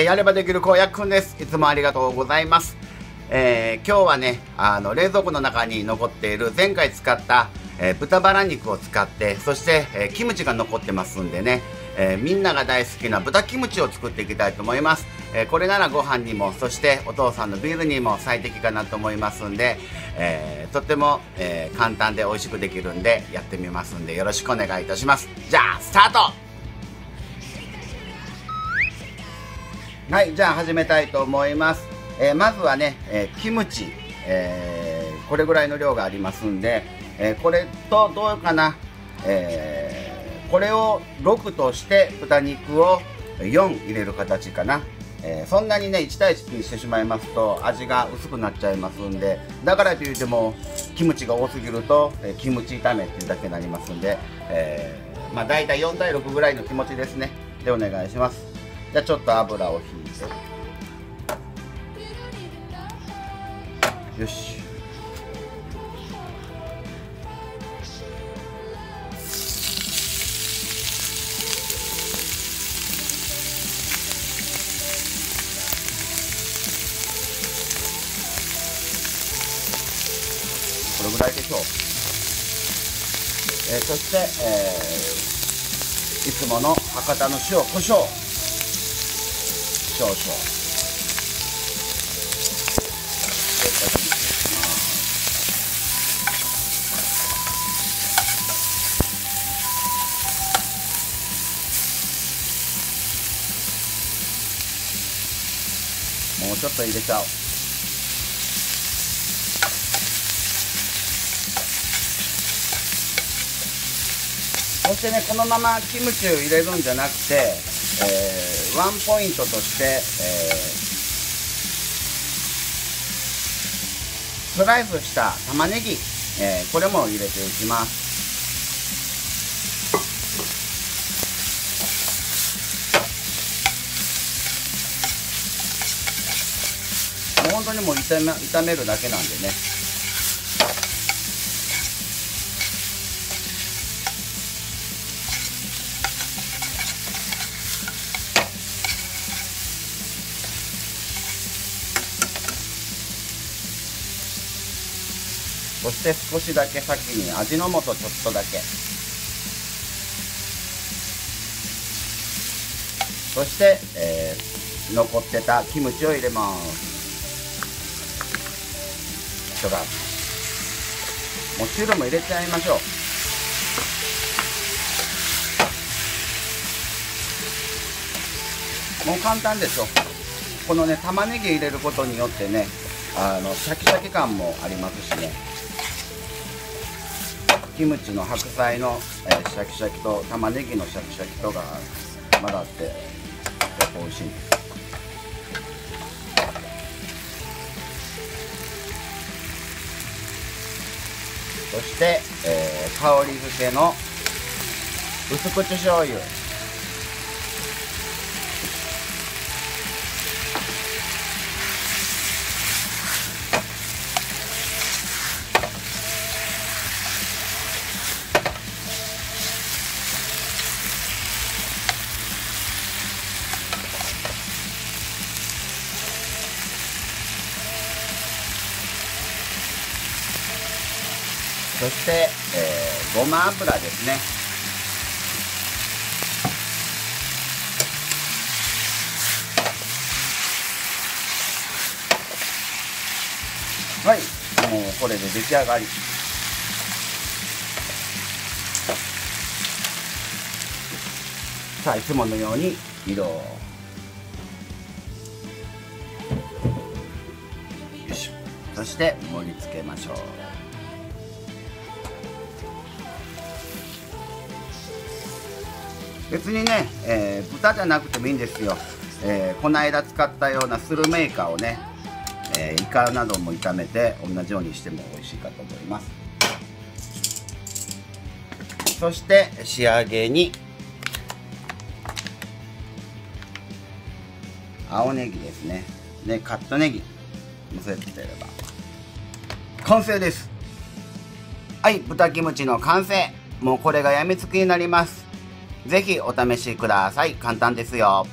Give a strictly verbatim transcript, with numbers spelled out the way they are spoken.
えー、やればできるこうやくんです。いつもありがとうございます。えー、今日はね、あの、冷蔵庫の中に残っている前回使った、えー、豚バラ肉を使って、そして、えー、キムチが残ってますんでね、えー、みんなが大好きな豚キムチを作っていきたいと思います。えー、これならご飯にも、そしてお父さんのビールにも最適かなと思いますんで、えー、とっても、えー、簡単で美味しくできるんで、やってみますんで、よろしくお願いいたします。じゃあ、スタート！はい、じゃあ始めたいと思います。えー、まずはね、えー、キムチ、えー、これぐらいの量がありますんで、えー、これとどうかな、えー、これをろくとして豚肉をよん入れる形かな、えー、そんなにねいち対いちにしてしまいますと味が薄くなっちゃいますんで、だからといってもキムチが多すぎると、えー、キムチ炒めっていうだけになりますんで、えー、まあ大体よん対ろくぐらいの気持ちですねでお願いします。じゃあちょっと油を引いて、よし。これぐらいでしょう。えー、そして、えー、いつもの博多の塩コショウ。少々。もうちょっと入れちゃおう。そしてね、このままキムチを入れるんじゃなくて、えー、ワンポイントとして、えー、スライスした玉ねぎ、えー、これも入れていきます。もう本当にもう炒め、炒めるだけなんでね。そして少しだけ先に味の素ちょっとだけ、そして、えー、残ってたキムチを入れます。とかもう汁も入れちゃいましょう。もう簡単でしょ。このね玉ねぎ入れることによってね、あのシャキシャキ感もありますしね、キムチの白菜の、えー、シャキシャキと玉ねぎのシャキシャキとが混ざってやっぱ美味しい。そして、えー、香りづけの薄口醤油。そして、えー、ごま油ですね。はい、もうこれで出来上がり。さあ、いつものように色を。よいしょ。そして盛り付けましょう。別にね、えー、豚じゃなくてもいいんですよ。えー、この間使ったようなスルメイカをね、えー、イカなども炒めて同じようにしても美味しいかと思います。そして仕上げに青ネギですね。でカットネギのせていれば完成です。はい、豚キムチの完成。もうこれがやみつきになります。ぜひお試しください。簡単ですよ。